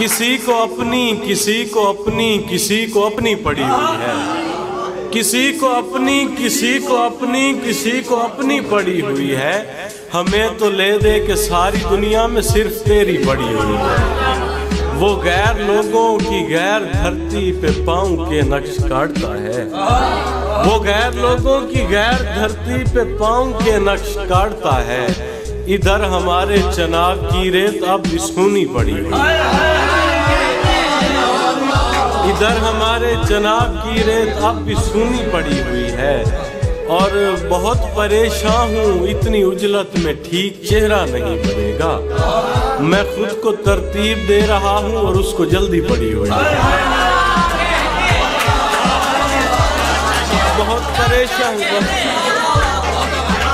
किसी को अपनी पड़ी हुई है, किसी को अपनी पड़ी हुई है। हमें तो ले दे के सारी दुनिया में सिर्फ तेरी पड़ी हुई है। वो गैर लोगों की गैर धरती पे पाँव के नक्श काटता है, वो गैर लोगों की गैर धरती पे पाँव के नक्श काटता है। इधर हमारे चनाब की रेत अब सूनी पड़ी हुई है, इधर हमारे चनाब की रेत अब सूनी पड़ी हुई है। और बहुत परेशान हूँ इतनी उजलत में ठीक चेहरा नहीं बनेगा। मैं खुद को तरतीब दे रहा हूँ और उसको जल्दी पड़ी हुई है।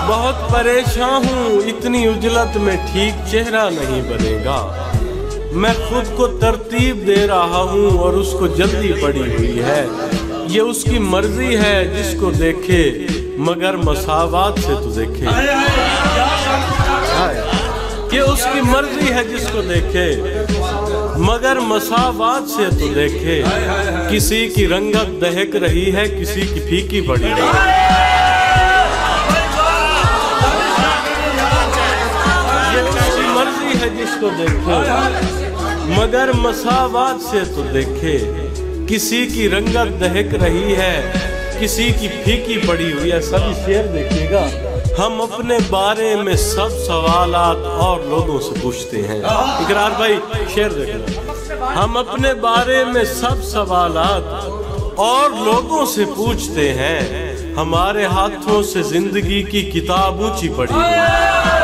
बहुत परेशान हूँ इतनी उजलत में ठीक चेहरा नहीं बनेगा। मैं खुद को तरतीब दे रहा हूँ और उसको जल्दी पड़ी हुई है। ये उसकी मर्जी है जिसको देखे मगर मसावात से तो देखे, ये उसकी मर्जी है जिसको देखे मगर मसावात से तो देखे। किसी की रंगत दहक रही है, किसी की फीकी पड़ी रही है। ये उसकी मर्जी है जिसको देखे मगर मसावात से तो देखे। किसी की रंगत दहक रही है, किसी की फीकी पड़ी हुई है। सभी शेर देखिएगा। हम अपने बारे में सब सवालात और लोगों से पूछते हैं। इकरार भाई शेर देखना। हम अपने बारे में सब सवालात और लोगों से पूछते हैं। हमारे हाथों से जिंदगी की किताब ऊंची पड़ी हुई है।